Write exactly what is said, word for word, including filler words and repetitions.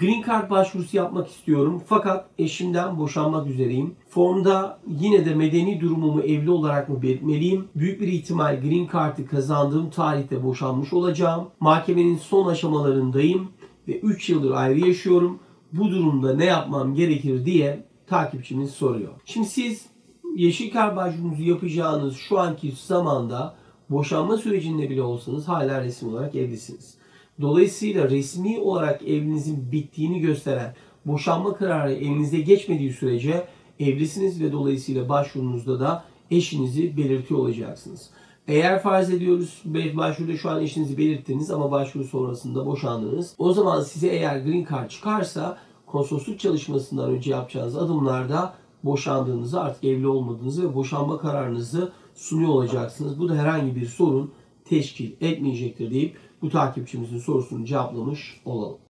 Green Card başvurusu yapmak istiyorum fakat eşimden boşanmak üzereyim. Formda yine de medeni durumumu evli olarak mı belirtmeliyim? Büyük bir ihtimal Green Card'ı kazandığım tarihte boşanmış olacağım. Mahkemenin son aşamalarındayım ve üç yıldır ayrı yaşıyorum. Bu durumda ne yapmam gerekir diye takipçimiz soruyor. Şimdi siz yeşil kart başvurunuzu yapacağınız şu anki zamanda boşanma sürecinde bile olsanız hala resmi olarak evlisiniz. Dolayısıyla resmi olarak evliliğinizin bittiğini gösteren boşanma kararı elinize geçmediği sürece evlisiniz ve dolayısıyla başvurunuzda da eşinizi belirtiyor olacaksınız. Eğer farz ediyoruz başvuruda şu an eşinizi belirttiniz ama başvuru sonrasında boşandınız. O zaman size eğer Green Card çıkarsa konsolosluk çalışmasından önce yapacağınız adımlarda boşandığınızı, artık evli olmadığınızı ve boşanma kararınızı sunuyor olacaksınız. Bu da herhangi bir sorun teşkil etmeyecektir deyip bu takipçimizin sorusunu cevaplamış olalım.